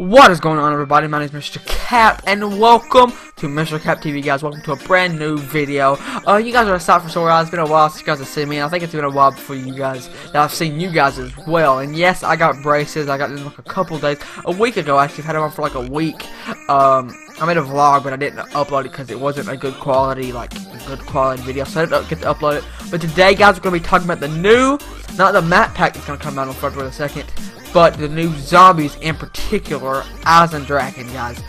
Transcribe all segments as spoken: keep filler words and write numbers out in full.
What is going on, everybody? My name is Mister Cap, and welcome to MrCapTv, guys. Welcome to a brand new video. Uh, you guys are excited for so long. It's been a while since you guys have seen me. I think it's been a while before you guys that I've seen you guys as well. And yes, I got braces. I got them like a couple days, a week ago. I actually had them on for like a week. Um, I made a vlog, but I didn't upload it because it wasn't a good quality, like a good quality video. So I didn't get to upload it. But today, guys, we're gonna be talking about the new, not the map pack that's gonna come out on February the second. But the new zombies, in particular, Eisendrache, guys.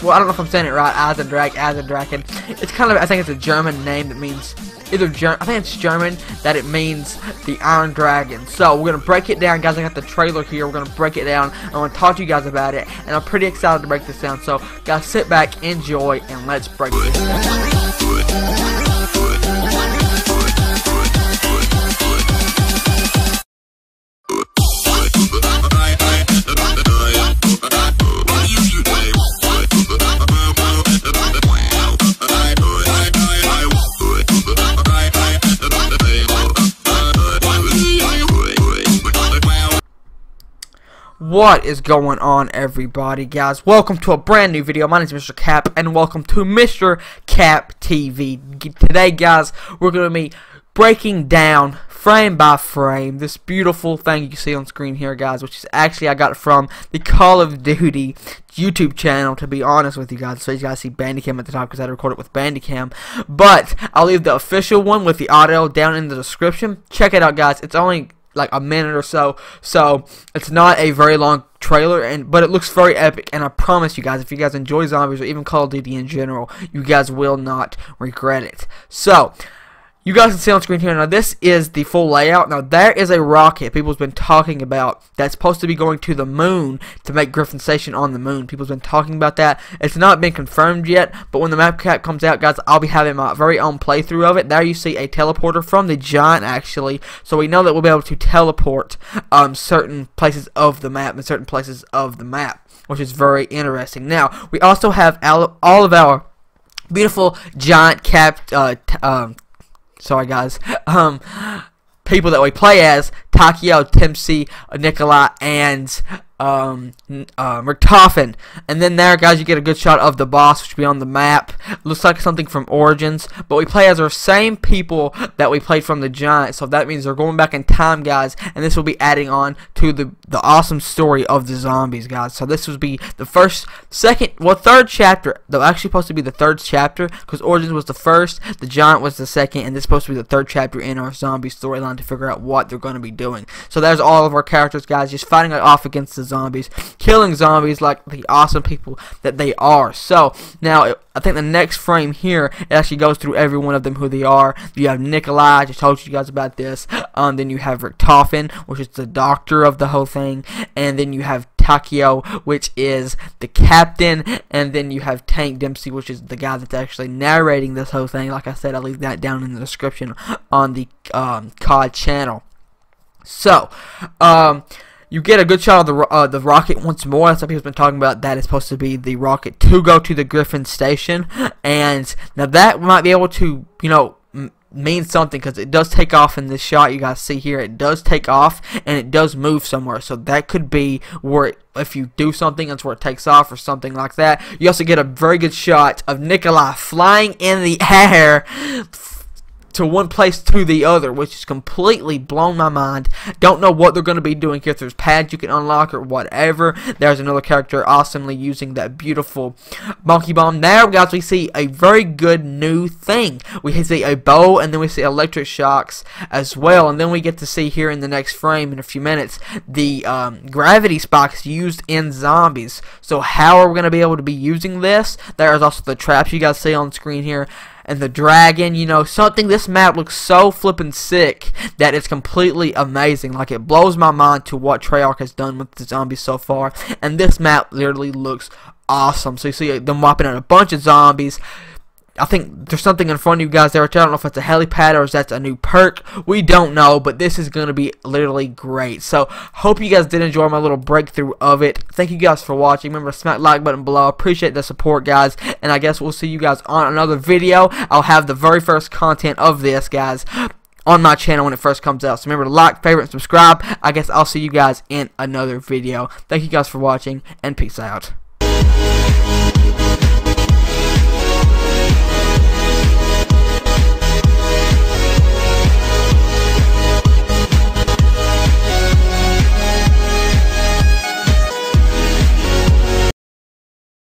Well, I don't know if I'm saying it right. Eisendrache, Eisendrache. It's kind of, I think it's a German name that means either German. I think it's German that it means the Iron Dragon. So we're gonna break it down, guys. I got the trailer here. We're gonna break it down. I want to talk to you guys about it, and I'm pretty excited to break this down. So, guys, sit back, enjoy, and let's break this down. What is going on, everybody, guys? Welcome to a brand new video. My name is Mister Cap, and welcome to MrCapTv. Today, guys, we're going to be breaking down, frame by frame, this beautiful thing you see on screen here, guys, which is actually I got from the Call of Duty YouTube channel, to be honest with you guys. So you guys see Bandicam at the top because I recorded with Bandicam, but I'll leave the official one with the audio down in the description. Check it out, guys. It's only like a minute or so, so it's not a very long trailer, and but it looks very epic, and I promise you guys, if you guys enjoy zombies or even Call of Duty in general, you guys will not regret it. So you guys can see on screen here, now this is the full layout. Now there is a rocket people's been talking about that's supposed to be going to the moon to make Griffin Station on the moon. People's been talking about that. It's not been confirmed yet, but when the map cap comes out, guys, I'll be having my very own playthrough of it. There you see a teleporter from the giant, actually, so we know that we'll be able to teleport um, certain places of the map and certain places of the map, which is very interesting. Now, we also have all of our beautiful giant cap... Uh, t um, Sorry, guys. Um, people that we play as: Takeo, Dempsey, Nikolai, and um, uh, Richtofen. And then there, guys, you get a good shot of the boss, which will be on the map. Looks like something from Origins, but we play as our same people that we played from the Giant. So that means they're going back in time, guys, and this will be adding on to the the awesome story of the zombies, guys. So this will be the first, second, well, third chapter. They're actually supposed to be the third chapter because Origins was the first, the Giant was the second, and this is supposed to be the third chapter in our zombie storyline to figure out what they're going to be doing. So there's all of our characters, guys, just fighting off against the zombies, killing zombies like the awesome people that they are. So now I think the next frame here, it actually goes through every one of them, who they are. You have Nikolai, I just told you guys about this. Um, then you have Richtofen, which is the doctor of the whole thing, and then you have Takeo, which is the captain, and then you have Tank Dempsey, which is the guy that's actually narrating this whole thing. Like I said, I'll leave that down in the description on the um, C O D channel. So, um... you get a good shot of the uh, the rocket once more. That's what people's been talking about. That is supposed to be the rocket to go to the Griffin Station, and now that might be able to, you know, m mean something, because it does take off in this shot. You guys see here, it does take off and it does move somewhere. So that could be where it, if you do something, that's where it takes off or something like that. You also get a very good shot of Nikolai flying in the air to one place to the other, which has completely blown my mind. Don't know what they're going to be doing here. If there's pads you can unlock or whatever. There's another character awesomely using that beautiful monkey bomb. Now, guys, we see a very good new thing. We see a bow, and then we see electric shocks as well, and then we get to see here in the next frame in a few minutes the um, gravity spikes used in zombies. So how are we going to be able to be using this? There's also the traps you guys see on screen here, and the dragon, you know, something. This map looks so flippin' sick that it's completely amazing. Like, it blows my mind to what Treyarch has done with the zombies so far, and this map literally looks awesome. So you see them wiping out a bunch of zombies. I think there's something in front of you guys there, which I don't know if it's a helipad or if that's a new perk. We don't know, but this is going to be literally great. So, hope you guys did enjoy my little breakthrough of it. Thank you guys for watching. Remember to smack the like button below. Appreciate the support, guys. And I guess we'll see you guys on another video. I'll have the very first content of this, guys, on my channel when it first comes out. So remember to like, favorite, and subscribe. I guess I'll see you guys in another video. Thank you guys for watching, and peace out.